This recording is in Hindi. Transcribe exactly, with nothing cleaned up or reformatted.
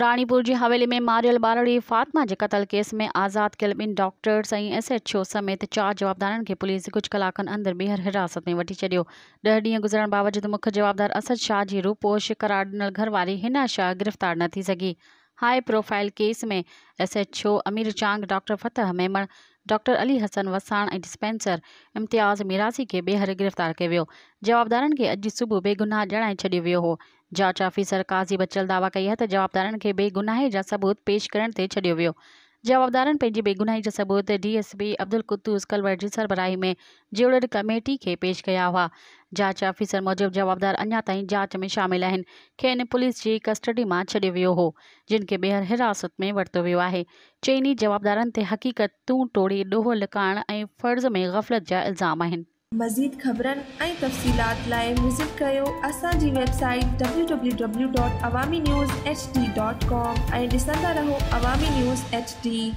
रानीपुर जी हवेली में मारियल बारडी फातमा के कतल केस में आज़ाद कयल ॿिनि डॉक्टर्स ऐं एस एच ओ समेत चार जवाबदारनि खे पुलिस कुझु कलाकनि अंदर ॿीहर हिरासत में वठी छॾियो। ॾह ॾींहं गुज़रण बावजूद मुख्य जवाबदार असद शाह जी रूपोश करार ॾिनल घरवारी हिना शाह गिरफ़्तार न थी सघी। हाई प्रोफाइल केस में S H O Amir Chang, doctor Fateh Memon, doctor Ali Hasan Wassan ए डिस्पेंसर इम्तियाज़ मिरासी के बेहर गिरफ्तार किया वो। जवाबदारन के अज सुबह बेगुनाह जणाए छो वो। जांच ऑफिसर काजी बच्चल दावा कई है तो जवाबदारन के बेगुनाही जा सबूत पेश करण से छो वो। जवाबदारन पैं बेगुनाही जा सबूत डीएसपी अब्दुल कुत्तूस कलवर की सरबराही में जुड़ल कमेटी के पेश किया हुआ। जांच ऑफिसर मूजिब जवाबदार अना तीन जांच में शामिल हैं, खेन पुलिस की कस्टडी में छो वो हो, जिनके बेहर हिरासत में वरतो वो है। चईनी जवाबदारन ते हकीकत तू टोड़ी डोह लिकाण ए फर्ज में गफलत जा इल्जाम हैं। मजीद खबरन ए तफसीलात लाए विजिट कयो असा जी website W W W dot Awami news H D dot com. ऐ दिसंदा रहो अवामी न्यूज़ एच डी।